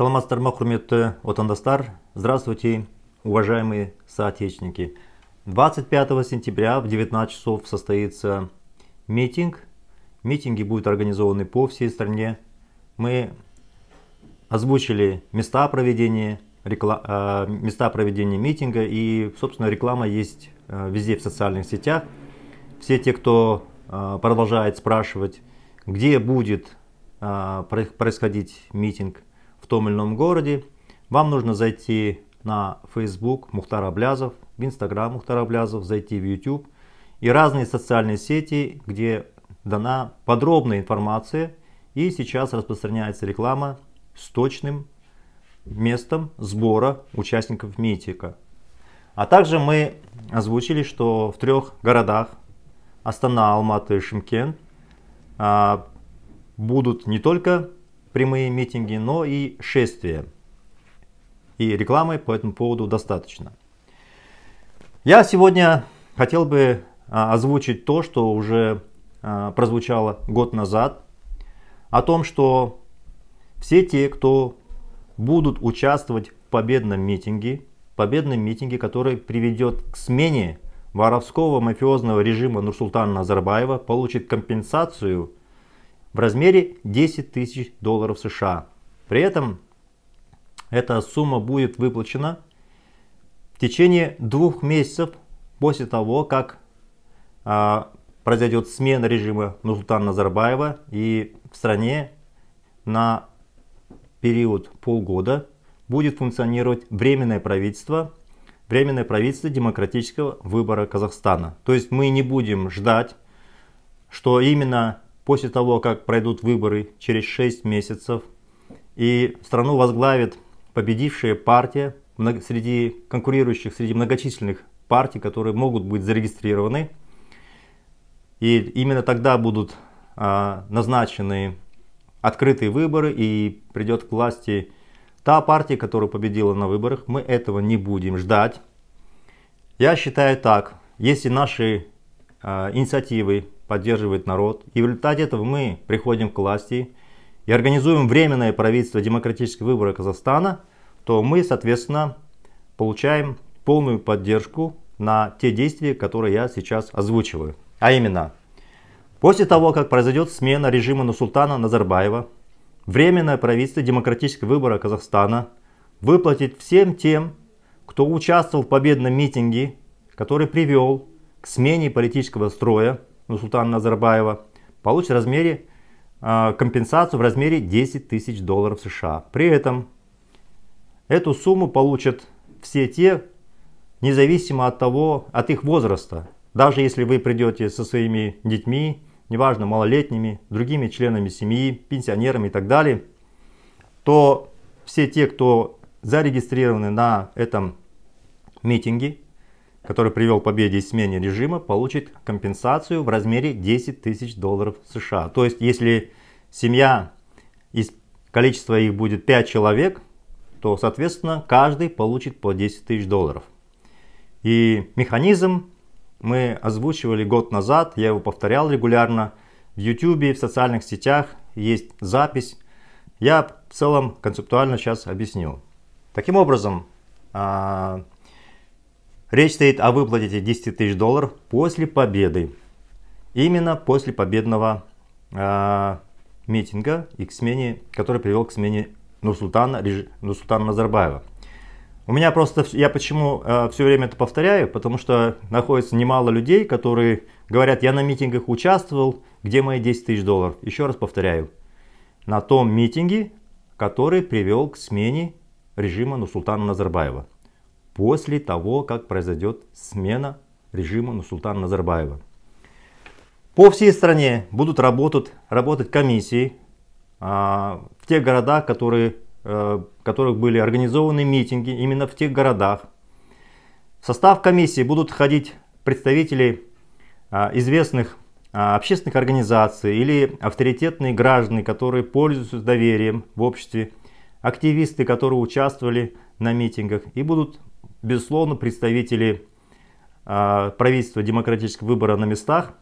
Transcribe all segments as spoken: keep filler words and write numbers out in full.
Саламатсыздармы, құрметті отандастар! Здравствуйте, уважаемые соотечественники! двадцать пятого сентября в девятнадцать часов состоится митинг. Митинги будут организованы по всей стране. Мы озвучили места проведения, рекла... места проведения митинга, и, собственно, реклама есть везде в социальных сетях. Все те, кто продолжает спрашивать, где будет происходить митинг в том или ином городе, вам нужно зайти на Facebook Мухтар Аблязов, в Instagram Мухтар Аблязов, зайти в YouTube и разные социальные сети, где дана подробная информация, и сейчас распространяется реклама с точным местом сбора участников митинга. А также мы озвучили, что в трех городах — Астана, Алматы и Шымкент — будут не только прямые митинги, но и шествия. И рекламы по этому поводу достаточно. Я сегодня хотел бы озвучить то, что уже прозвучало год назад, о том, что все те, кто будут участвовать в победном митинге, победном митинге, который приведет к смене воровского мафиозного режима Нурсултана Назарбаева, получат компенсацию в размере десять тысяч долларов США. При этом эта сумма будет выплачена в течение двух месяцев после того, как а, произойдет смена режима Нурсултана Назарбаева, и в стране на период полгода будет функционировать временное правительство, временное правительство демократического выбора Казахстана. То есть мы не будем ждать, что именно после того, как пройдут выборы через шесть месяцев, и страну возглавит победившая партия среди конкурирующих, среди многочисленных партий, которые могут быть зарегистрированы. И именно тогда будут а, назначены открытые выборы, и придет к власти та партия, которая победила на выборах. Мы этого не будем ждать. Я считаю так: если наши а, инициативы поддерживает народ, и в результате этого мы приходим к власти и организуем временное правительство демократического выбора Казахстана, то мы, соответственно, получаем полную поддержку на те действия, которые я сейчас озвучиваю. А именно, после того, как произойдет смена режима Нурсултана Назарбаева, временное правительство демократического выбора Казахстана выплатит всем тем, кто участвовал в победном митинге, который привел к смене политического строя Нурсултана Назарбаева, получит в размере, э, компенсацию в размере десять тысяч долларов США. При этом эту сумму получат все те, независимо от того, от их возраста. Даже если вы придете со своими детьми, неважно, малолетними, другими членами семьи, пенсионерами и так далее, то все те, кто зарегистрированы на этом митинге, который привел к победе и смене режима, получит компенсацию в размере десять тысяч долларов США. То есть, если семья, из количества их будет пять человек, то, соответственно, каждый получит по десять тысяч долларов. И механизм мы озвучивали год назад, я его повторял регулярно. В YouTube, в социальных сетях есть запись. Я в целом концептуально сейчас объясню. Таким образом, речь стоит о выплате десяти тысяч долларов после победы. Именно после победного э, митинга, и к смене, который привел к смене Нурсултана, реж, Нурсултана Назарбаева. У меня просто, я почему э, все время это повторяю, потому что находится немало людей, которые говорят: я на митингах участвовал, где мои десять тысяч долларов? Еще раз повторяю, на том митинге, который привел к смене режима Нурсултана Назарбаева. После того, как произойдет смена режима Нурсултана Назарбаева. По всей стране будут работать, работать комиссии а, в тех городах, которые, а, в которых были организованы митинги, именно в тех городах. В состав комиссии будут входить представители а, известных а, общественных организаций или авторитетные граждане, которые пользуются доверием в обществе, активисты, которые участвовали на митингах, и будут, безусловно, представители э, правительства демократического выбора на местах,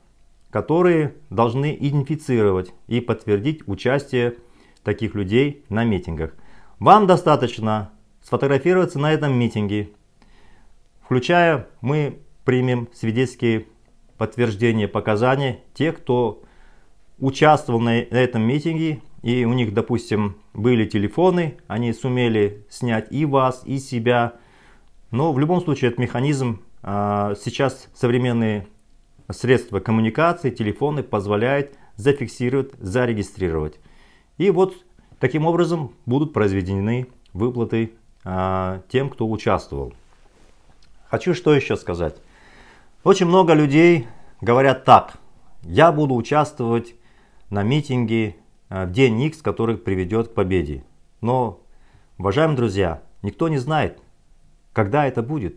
которые должны идентифицировать и подтвердить участие таких людей на митингах. Вам достаточно сфотографироваться на этом митинге, включая мы примем свидетельские подтверждения показаний тех, кто участвовал на этом митинге, и у них, допустим, были телефоны, они сумели снять и вас, и себя. Но в любом случае этот механизм, а, сейчас современные средства коммуникации, телефоны позволяют зафиксировать, зарегистрировать. И вот таким образом будут произведены выплаты а, тем, кто участвовал. Хочу что еще сказать. Очень много людей говорят так: я буду участвовать на митинге в день X, который приведет к победе. Но, уважаемые друзья, никто не знает, когда это будет.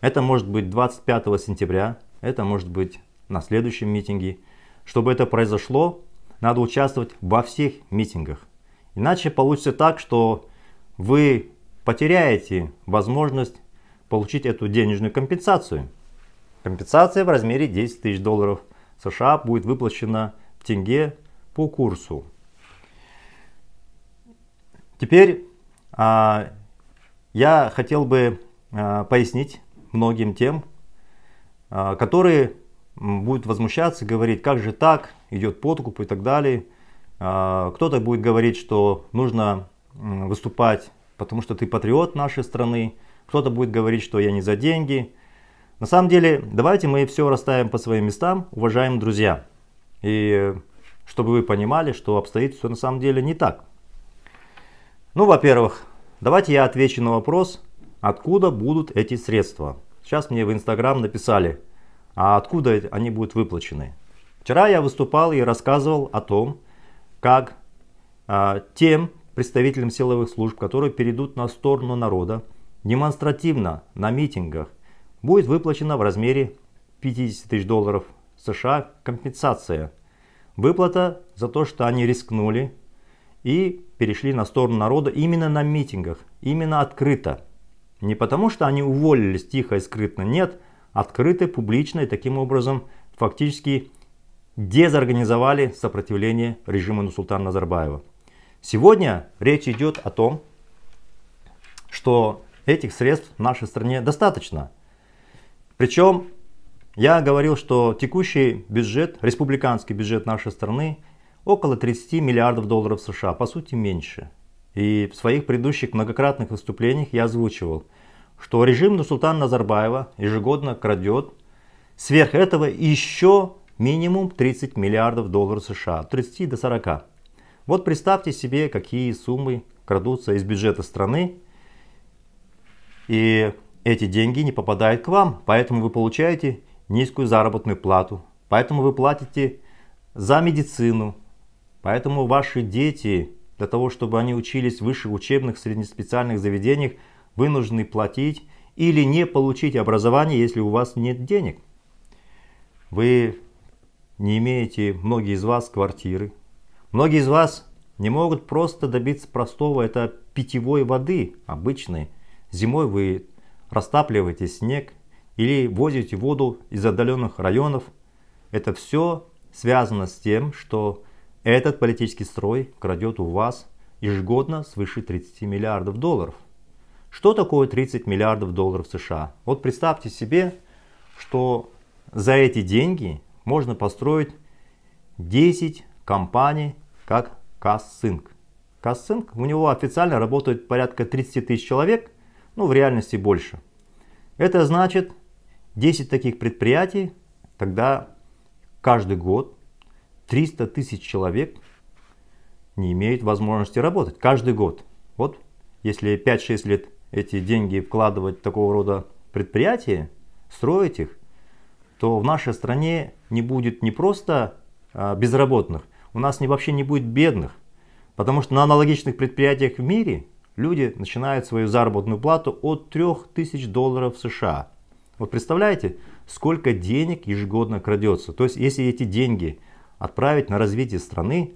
Это может быть двадцать пятого сентября, это может быть на следующем митинге. Чтобы это произошло, надо участвовать во всех митингах. Иначе получится так, что вы потеряете возможность получить эту денежную компенсацию. Компенсация в размере десять тысяч долларов США будет выплачена в тенге по курсу. Теперь а, я хотел бы а, пояснить многим тем, а, которые будут возмущаться, говорить, как же так, идет подкуп и так далее. А, кто-то будет говорить, что нужно выступать, потому что ты патриот нашей страны. Кто-то будет говорить, что я не за деньги. На самом деле, давайте мы все расставим по своим местам, уважаемые друзья. И чтобы вы понимали, что обстоит все на самом деле не так. Ну, во-первых, давайте я отвечу на вопрос, откуда будут эти средства. Сейчас мне в Инстаграм написали, а откуда они будут выплачены. Вчера я выступал и рассказывал о том, как а, тем представителям силовых служб, которые перейдут на сторону народа, демонстративно на митингах, будет выплачена в размере пятидесяти тысяч долларов США компенсация. Выплата за то, что они рискнули и перешли на сторону народа именно на митингах, именно открыто. Не потому, что они уволились тихо и скрытно, нет, открыто, публично, и таким образом фактически дезорганизовали сопротивление режима Нурсултана Назарбаева. Сегодня речь идет о том, что этих средств в нашей стране достаточно. Причем я говорил, что текущий бюджет, республиканский бюджет нашей страны около тридцати миллиардов долларов США, по сути меньше. И в своих предыдущих многократных выступлениях я озвучивал, что режим Нурсултана Назарбаева ежегодно крадет сверх этого еще минимум тридцать миллиардов долларов США, от тридцати до сорока. Вот представьте себе, какие суммы крадутся из бюджета страны. И эти деньги не попадают к вам, поэтому вы получаете низкую заработную плату, поэтому вы платите за медицину, поэтому ваши дети, для того, чтобы они учились в высших учебных, среднеспециальных заведениях, вынуждены платить или не получить образование, если у вас нет денег. Вы не имеете, многие из вас, квартиры, многие из вас не могут просто добиться простого, это питьевой воды обычной. Зимой вы растапливаете снег или возите воду из отдаленных районов. Это все связано с тем, что этот политический строй крадет у вас ежегодно свыше тридцати миллиардов долларов. Что такое тридцать миллиардов долларов США? Вот представьте себе, что за эти деньги можно построить десять компаний, как Казцинк. Казцинк, у него официально работает порядка тридцати тысяч человек. Ну, в реальности больше. Это значит десять таких предприятий, тогда каждый год триста тысяч человек не имеют возможности работать. Каждый год. Вот если пять-шесть лет эти деньги вкладывать в такого рода предприятия, строить их, то в нашей стране не будет не просто а, безработных, у нас не, вообще не будет бедных. Потому что на аналогичных предприятиях в мире люди начинают свою заработную плату от трёх тысяч долларов США. Вот представляете, сколько денег ежегодно крадется. То есть, если эти деньги отправить на развитие страны,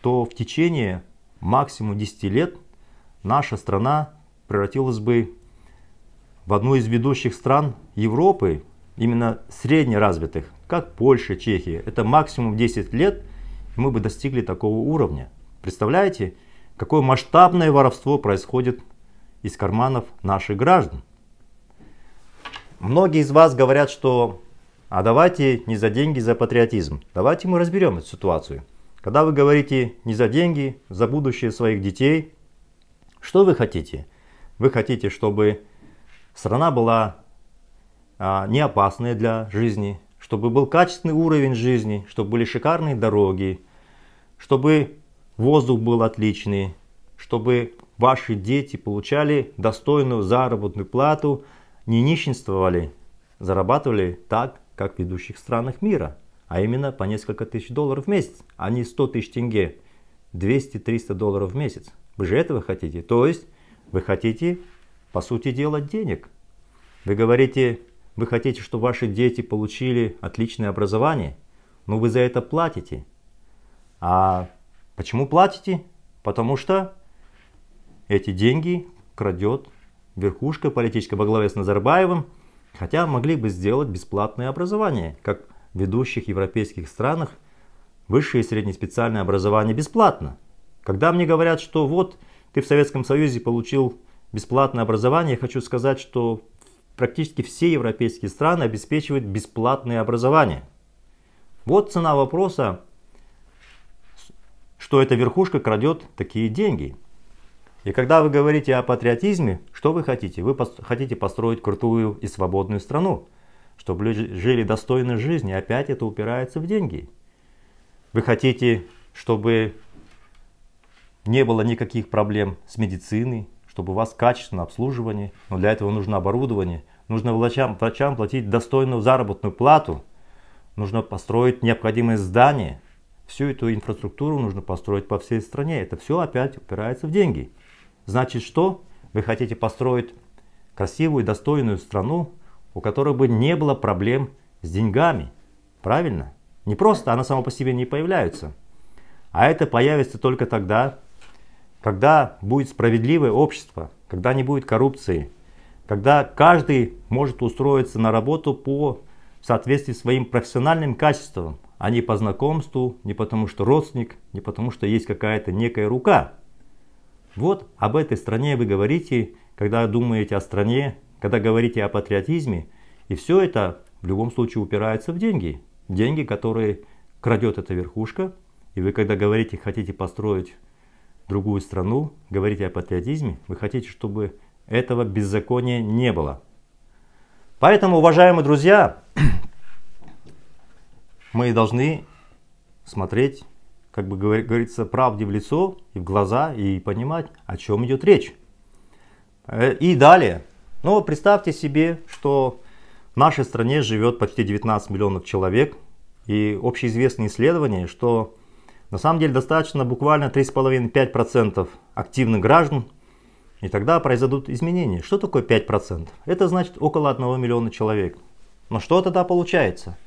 то в течение максимум десяти лет наша страна превратилась бы в одну из ведущих стран Европы, именно среднеразвитых, как Польша, Чехия. Это максимум десять лет, и мы бы достигли такого уровня. Представляете? какое масштабное воровство происходит из карманов наших граждан. Многие из вас говорят, что а давайте не за деньги, за патриотизм. Давайте мы разберем эту ситуацию. Когда вы говорите не за деньги, за будущее своих детей, что вы хотите? Вы хотите, чтобы страна была а, не опасная для жизни, чтобы был качественный уровень жизни, чтобы были шикарные дороги, чтобы воздух был отличный, чтобы ваши дети получали достойную заработную плату, не нищенствовали, зарабатывали так, как в ведущих странах мира, а именно по несколько тысяч долларов в месяц, а не сто тысяч тенге, двести-триста долларов в месяц. Вы же этого хотите, то есть вы хотите, по сути дела, денег. Вы говорите, вы хотите, чтобы ваши дети получили отличное образование, но вы за это платите. А почему платите? Потому что эти деньги крадет верхушка политическая во главе с Назарбаевым, хотя могли бы сделать бесплатное образование. Как в ведущих европейских странах высшее и среднее специальное образование бесплатно. Когда мне говорят, что вот ты в Советском Союзе получил бесплатное образование, я хочу сказать, что практически все европейские страны обеспечивают бесплатное образование. Вот цена вопроса, что эта верхушка крадет такие деньги. И когда вы говорите о патриотизме, что вы хотите? Вы пос- хотите построить крутую и свободную страну, чтобы люди жили достойной жизнью. Опять это упирается в деньги. Вы хотите, чтобы не было никаких проблем с медициной, чтобы у вас качественное обслуживание. Но для этого нужно оборудование. Нужно врачам, врачам платить достойную заработную плату. Нужно построить необходимые здания. Всю эту инфраструктуру нужно построить по всей стране. Это все опять упирается в деньги. Значит, что? Вы хотите построить красивую и достойную страну, у которой бы не было проблем с деньгами. Правильно? Не просто она сама по себе не появляется. А это появится только тогда, когда будет справедливое общество, когда не будет коррупции, когда каждый может устроиться на работу по в соответствии с своим профессиональным качеством, а не по знакомству, не потому что родственник, не потому что есть какая-то некая рука. Вот об этой стране вы говорите, когда думаете о стране, когда говорите о патриотизме. И все это в любом случае упирается в деньги. Деньги, которые крадет эта верхушка. И вы когда говорите, хотите построить другую страну, говорите о патриотизме, вы хотите, чтобы этого беззакония не было. Поэтому, уважаемые друзья, мы должны смотреть, как бы говорится, правде в лицо и в глаза и понимать, о чем идет речь. И далее. Но представьте себе, что в нашей стране живет почти девятнадцать миллионов человек. И общеизвестные исследования, что на самом деле достаточно буквально три с половиной — пять процентов активных граждан, и тогда произойдут изменения. Что такое пять процентов? Это значит около одного миллиона человек. Но что тогда получается?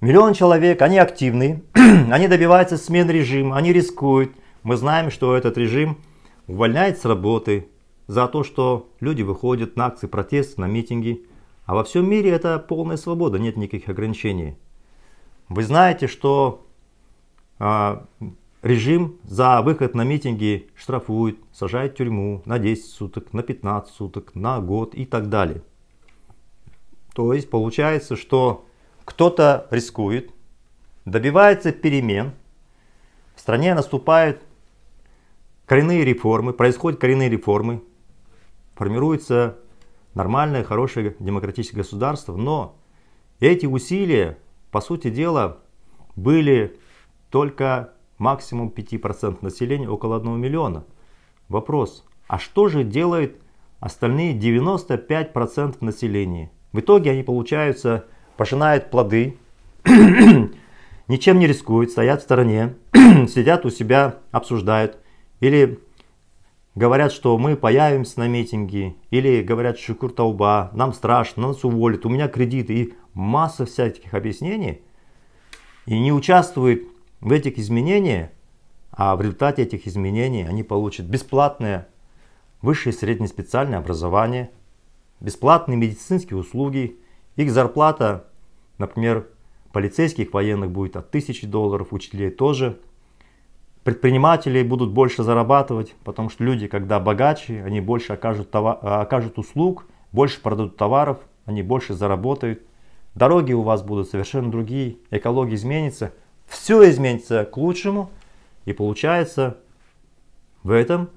Миллион человек, они активны, они добиваются смен режима, они рискуют. Мы знаем, что этот режим увольняет с работы за то, что люди выходят на акции протеста, на митинги. А во всем мире это полная свобода, нет никаких ограничений. Вы знаете, что режим за выход на митинги штрафует, сажает в тюрьму на десять суток, на пятнадцать суток, на год и так далее. То есть получается, что кто-то рискует, добивается перемен, в стране наступают коренные реформы, происходят коренные реформы, формируется нормальное, хорошее демократическое государство, но эти усилия, по сути дела, были только максимум пять процентов населения, около одного миллиона. Вопрос, а что же делают остальные девяносто пять процентов населения? В итоге они, получаются, пожинают плоды, ничем не рискуют, стоят в стороне, сидят у себя, обсуждают. Или говорят, что мы появимся на митинге, или говорят шукур толба, нам страшно, нас уволят, у меня кредиты. И масса всяких объяснений. И не участвуют в этих изменениях, а в результате этих изменений они получат бесплатное высшее и среднее специальное образование, бесплатные медицинские услуги, их зарплата, например, полицейских, военных будет от тысячи долларов, учителей тоже. предприниматели будут больше зарабатывать, потому что люди, когда богаче, они больше окажут, товар, окажут услуг, больше продадут товаров, они больше заработают. Дороги у вас будут совершенно другие, экология изменится, все изменится к лучшему. И получается, в этом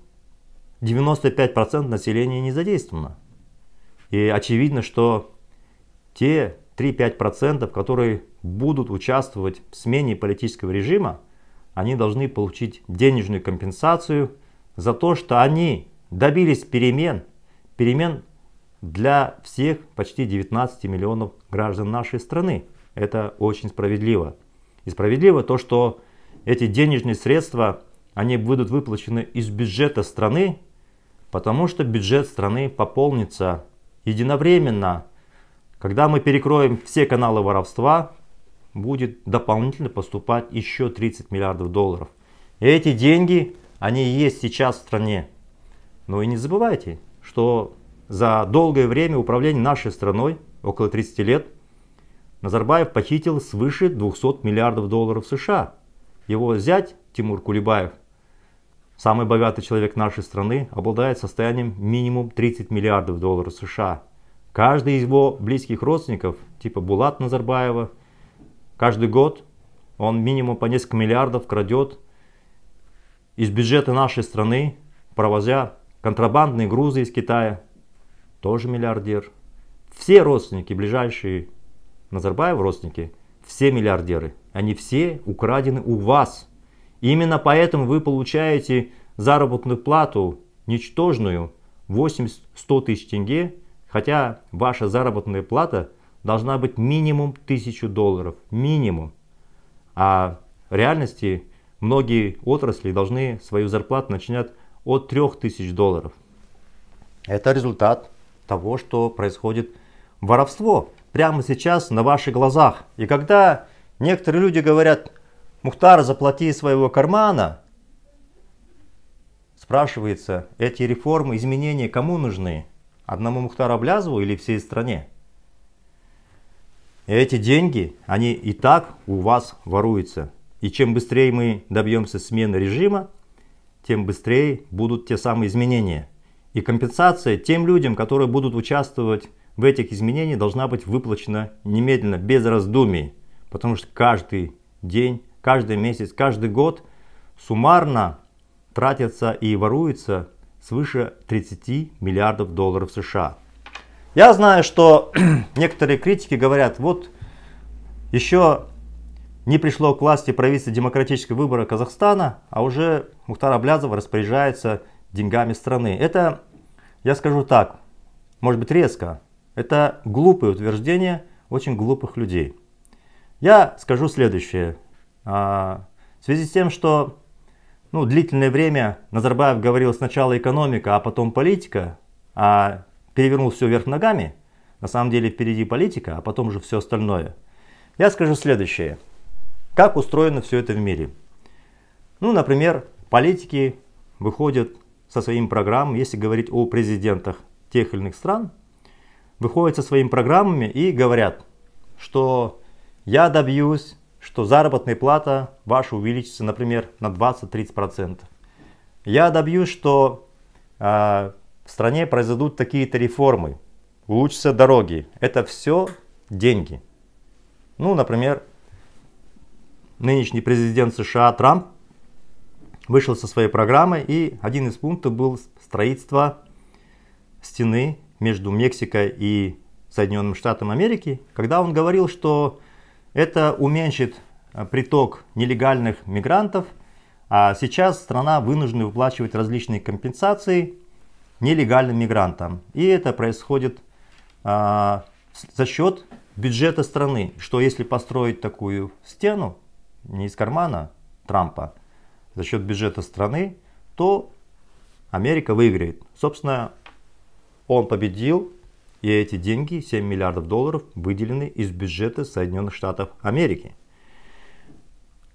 девяносто пять процентов населения не задействовано. И очевидно, что те три-пять процентов, которые будут участвовать в смене политического режима, они должны получить денежную компенсацию за то, что они добились перемен, перемен для всех почти девятнадцати миллионов граждан нашей страны. Это очень справедливо. И справедливо то, что эти денежные средства, они будут выплачены из бюджета страны, потому что бюджет страны пополнится единовременно. Когда мы перекроем все каналы воровства, будет дополнительно поступать еще тридцать миллиардов долларов. И эти деньги, они есть сейчас в стране. Но и не забывайте, что за долгое время управления нашей страной, около тридцати лет, Назарбаев похитил свыше двухсот миллиардов долларов США. Его зять Тимур Кулебаев, самый богатый человек нашей страны, обладает состоянием минимум тридцати миллиардов долларов США. Каждый из его близких родственников, типа Булат Назарбаева, каждый год он минимум по несколько миллиардов крадет из бюджета нашей страны, провозя контрабандные грузы из Китая. Тоже миллиардер. Все родственники, ближайшие Назарбаева родственники, все миллиардеры. Они все украдены у вас. Именно поэтому вы получаете заработную плату ничтожную восемьдесят-сто тысяч тенге, хотя ваша заработная плата должна быть минимум тысячу долларов. Минимум. А в реальности многие отрасли должны свою зарплату начинать от трёх тысяч долларов. Это результат того, что происходит воровство. Прямо сейчас на ваших глазах. И когда некоторые люди говорят: «Мухтар, заплати из своего кармана», спрашивается, эти реформы, изменения кому нужны? Одному Мухтару Аблязову или всей стране? И эти деньги, они и так у вас воруются. И чем быстрее мы добьемся смены режима, тем быстрее будут те самые изменения. И компенсация тем людям, которые будут участвовать в этих изменениях, должна быть выплачена немедленно, без раздумий. Потому что каждый день, каждый месяц, каждый год суммарно тратятся и воруются свыше тридцати миллиардов долларов США. Я знаю, что некоторые критики говорят: вот еще не пришло к власти правительство демократического выбора Казахстана, а уже Мухтар Аблязов распоряжается деньгами страны. Это, я скажу так, может быть резко, это глупые утверждения очень глупых людей. Я скажу следующее. В связи с тем, что ну, длительное время Назарбаев говорил сначала экономика, а потом политика, а перевернул все вверх ногами. На самом деле впереди политика, а потом уже все остальное. Я скажу следующее. Как устроено все это в мире? Ну, например, политики выходят со своими программами, если говорить о президентах тех или иных стран, выходят со своими программами и говорят, что я добьюсь, что заработная плата ваша увеличится, например, на двадцать-тридцать процентов. Я добьюсь, что э, в стране произойдут такие-то реформы, улучшатся дороги. Это все деньги. Ну, например, нынешний президент США Трамп вышел со своей программой, и один из пунктов был строительство стены между Мексикой и Соединенными Штатами Америки, когда он говорил, что это уменьшит приток нелегальных мигрантов, а сейчас страна вынуждена выплачивать различные компенсации нелегальным мигрантам. И это происходит а, за счет бюджета страны, что если построить такую стену, не из кармана Трампа, за счет бюджета страны, то Америка выиграет. Собственно, он победил. И эти деньги, семь миллиардов долларов, выделены из бюджета Соединенных Штатов Америки.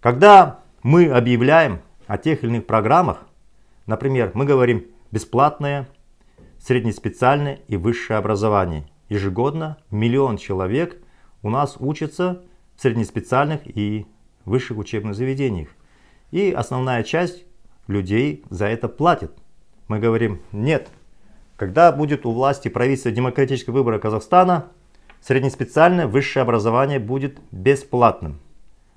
Когда мы объявляем о тех или иных программах, например, мы говорим бесплатное, среднеспециальное и высшее образование. Ежегодно миллион человек у нас учатся в среднеспециальных и высших учебных заведениях. И основная часть людей за это платит. Мы говорим, нет, когда будет у власти правительство демократического выбора Казахстана, среднеспециальное высшее образование будет бесплатным.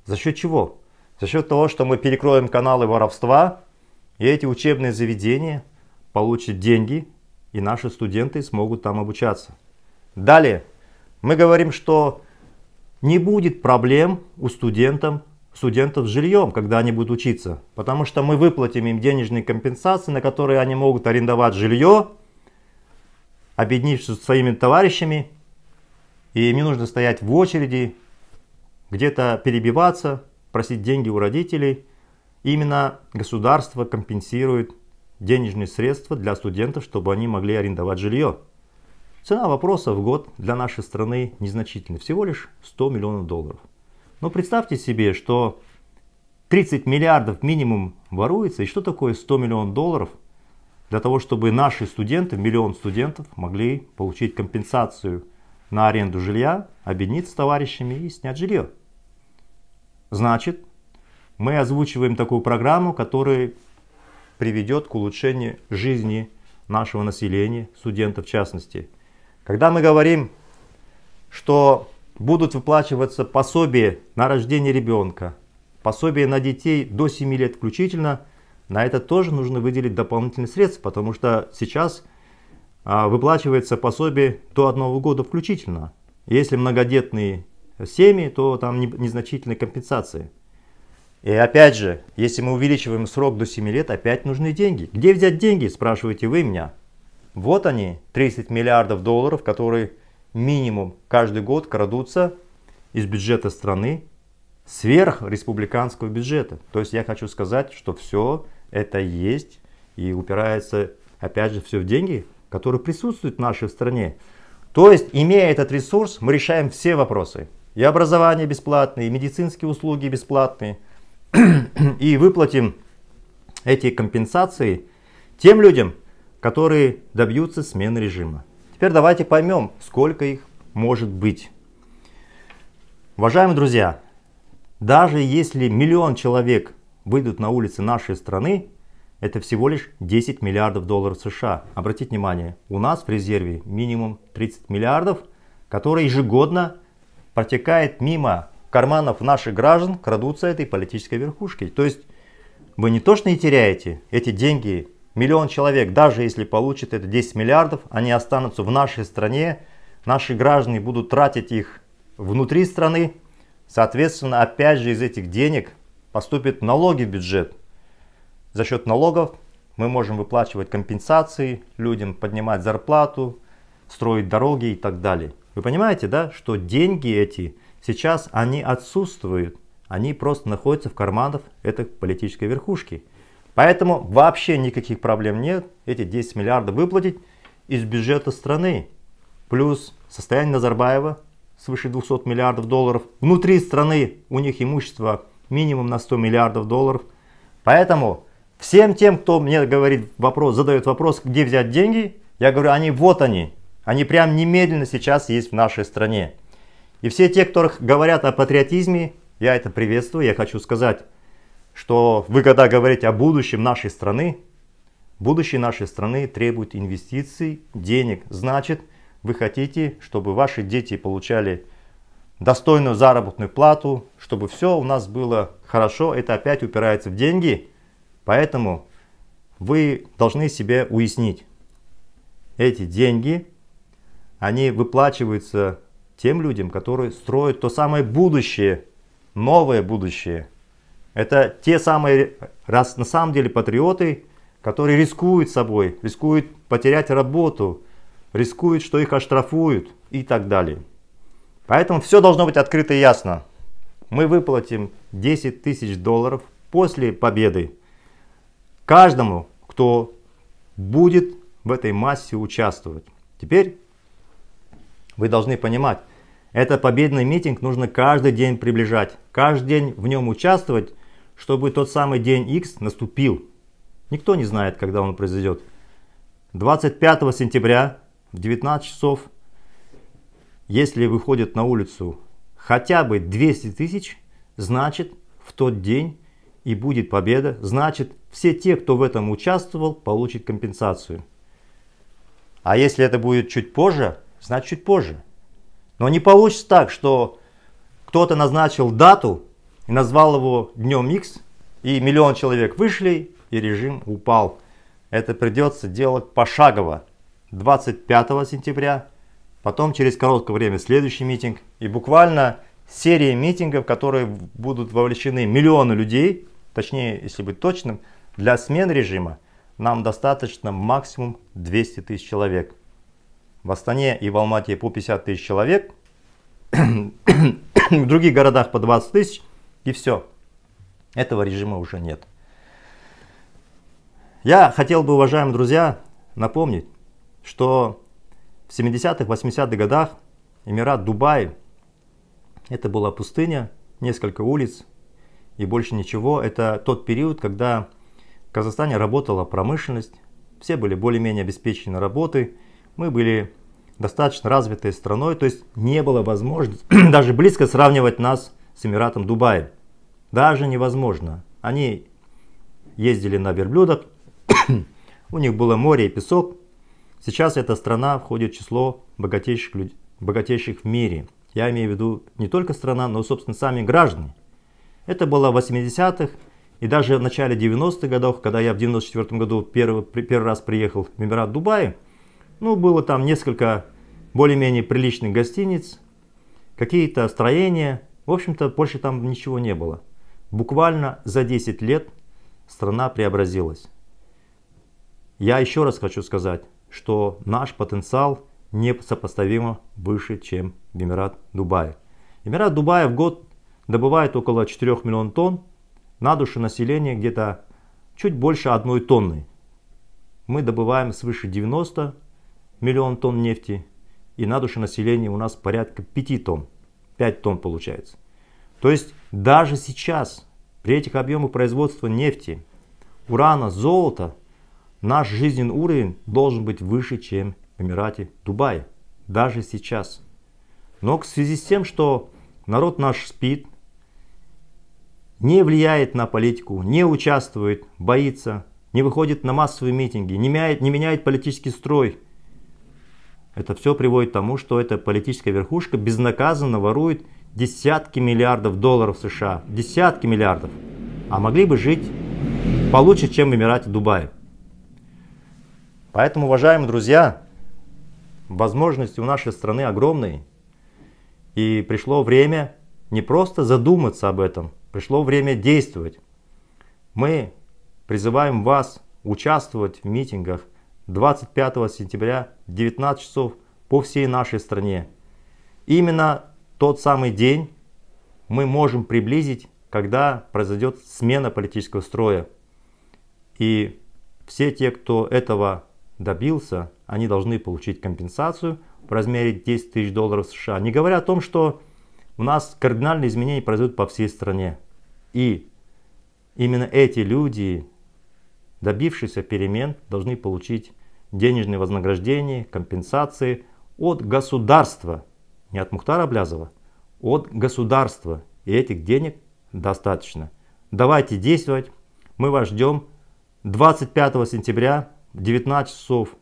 За счет чего? За счет того, что мы перекроем каналы воровства, и эти учебные заведения получат деньги, и наши студенты смогут там обучаться. Далее, мы говорим, что не будет проблем у студентов, студентов с жильем, когда они будут учиться, потому что мы выплатим им денежные компенсации, на которые они могут арендовать жилье, объединившись со своими товарищами, и им не нужно стоять в очереди, где-то перебиваться, просить деньги у родителей. Именно государство компенсирует денежные средства для студентов, чтобы они могли арендовать жилье. Цена вопроса в год для нашей страны незначительна, всего лишь сто миллионов долларов. Но представьте себе, что тридцать миллиардов минимум воруется, и что такое сто миллионов долларов для того, чтобы наши студенты, миллион студентов, могли получить компенсацию на аренду жилья, объединиться с товарищами и снять жилье. Значит, мы озвучиваем такую программу, которая приведет к улучшению жизни нашего населения, студентов в частности. Когда мы говорим, что будут выплачиваться пособия на рождение ребенка, пособия на детей до семи лет включительно, на это тоже нужно выделить дополнительные средства, потому что сейчас выплачивается пособие до одного года включительно. Если многодетные семьи, то там незначительные компенсации. И опять же, если мы увеличиваем срок до семи лет, опять нужны деньги. Где взять деньги, спрашиваете вы меня? Вот они, тридцать миллиардов долларов, которые минимум каждый год крадутся из бюджета страны, сверх республиканского бюджета. То есть я хочу сказать, что все это есть и упирается опять же все в деньги, которые присутствуют в нашей стране. То есть, имея этот ресурс, мы решаем все вопросы. И образование бесплатное, и медицинские услуги бесплатные. И выплатим эти компенсации тем людям, которые добьются смены режима. Теперь давайте поймем, сколько их может быть. Уважаемые друзья, даже если миллион человек выйдут на улицы нашей страны, это всего лишь десять миллиардов долларов США. Обратите внимание, у нас в резерве минимум тридцать миллиардов, которые ежегодно протекает мимо карманов наших граждан, крадутся этой политической верхушкой. То есть вы не то что не теряете эти деньги, миллион человек, даже если получит это десять миллиардов, они останутся в нашей стране, наши граждане будут тратить их внутри страны, соответственно, опять же из этих денег поступят налоги в бюджет. За счет налогов мы можем выплачивать компенсации людям, поднимать зарплату, строить дороги и так далее. Вы понимаете, да, что деньги эти сейчас они отсутствуют, они просто находятся в карманах этой политической верхушки. Поэтому вообще никаких проблем нет эти десять миллиардов выплатить из бюджета страны. Плюс состояние Назарбаева свыше двухсот миллиардов долларов. Внутри страны у них имущество минимум на сто миллиардов долларов. Поэтому всем тем, кто мне говорит вопрос, задает вопрос, где взять деньги, я говорю, они вот они. Они прям немедленно сейчас есть в нашей стране. И все те, кто говорят о патриотизме, я это приветствую, я хочу сказать, что вы когда говорите о будущем нашей страны, будущее нашей страны требует инвестиций, денег. Значит, вы хотите, чтобы ваши дети получали достойную заработную плату, чтобы все у нас было хорошо, это опять упирается в деньги. Поэтому вы должны себе уяснить, эти деньги, они выплачиваются тем людям, которые строят то самое будущее, новое будущее. Это те самые, раз на самом деле, патриоты, которые рискуют собой, рискуют потерять работу, рискуют, что их оштрафуют и так далее. Поэтому все должно быть открыто и ясно. Мы выплатим десять тысяч долларов после победы каждому, кто будет в этой массе участвовать. Теперь вы должны понимать, этот победный митинг нужно каждый день приближать, каждый день в нем участвовать, чтобы тот самый день X наступил. Никто не знает, когда он произойдет. двадцать пятого сентября в девятнадцать часов, если выходит на улицу хотя бы двести тысяч, значит в тот день и будет победа, значит, все те, кто в этом участвовал, получат компенсацию. А если это будет чуть позже, значит чуть позже. Но не получится так, что кто-то назначил дату и назвал его днем X, и миллион человек вышли, и режим упал. Это придется делать пошагово. двадцать пятого сентября, потом через короткое время следующий митинг, и буквально серия митингов, которые будут вовлечены миллионы людей, точнее, если быть точным, для смен режима нам достаточно максимум двести тысяч человек. В Астане и в Алмате по пятьдесят тысяч человек, в других городах по двадцать тысяч, и все. Этого режима уже нет. Я хотел бы, уважаемые друзья, напомнить, что в семидесятых, восьмидесятых годах Эмират Дубай — это была пустыня, несколько улиц и больше ничего. Это тот период, когда в Казахстане работала промышленность, все были более-менее обеспечены работой, мы были достаточно развитой страной, то есть не было возможности даже близко сравнивать нас с Эмиратом Дубай. Даже невозможно. Они ездили на верблюдах, у них было море и песок. Сейчас эта страна входит в число богатейших, люд... богатейших в мире. Я имею в виду не только страна, но, собственно, сами граждане. Это было в восьмидесятых и даже в начале девяностых годов, когда я в девяносто четвёртом году первый, первый раз приехал в Эмират Дубай. Ну, было там несколько более-менее приличных гостиниц, какие-то строения. В общем-то, больше там ничего не было. Буквально за десять лет страна преобразилась. Я еще раз хочу сказать, что наш потенциал несопоставимо выше, чем в Эмират Дубай. Эмират Дубай в год добывает около четырёх миллионов тонн, на душу населения где-то чуть больше одной тонны. Мы добываем свыше девяноста миллионов тонн нефти, и на душу населения у нас порядка пяти тонн, пять тонн получается. То есть даже сейчас, при этих объемах производства нефти, урана, золота, наш жизненный уровень должен быть выше, чем в Эмирате Дубай. Даже сейчас. Но в связи с тем, что народ наш спит, не влияет на политику, не участвует, боится, не выходит на массовые митинги, не меняет, не меняет политический строй, это все приводит к тому, что эта политическая верхушка безнаказанно ворует десятки миллиардов долларов США. Десятки миллиардов. А могли бы жить получше, чем в Эмирате Дубай. Поэтому, уважаемые друзья, возможности у нашей страны огромные. И пришло время не просто задуматься об этом, пришло время действовать. Мы призываем вас участвовать в митингах двадцать пятого сентября в девятнадцать часов по всей нашей стране. Именно тот самый день мы можем приблизить, когда произойдет смена политического строя. И все те, кто этого добился, они должны получить компенсацию в размере десяти тысяч долларов США. Не говоря о том, что у нас кардинальные изменения произойдут по всей стране. И именно эти люди, добившиеся перемен, должны получить денежные вознаграждения, компенсации от государства. Не от Мухтара Аблязова, от государства. И этих денег достаточно. Давайте действовать. Мы вас ждем двадцать пятого сентября в девятнадцать часов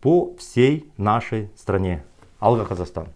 по всей нашей стране. Алга Казахстан.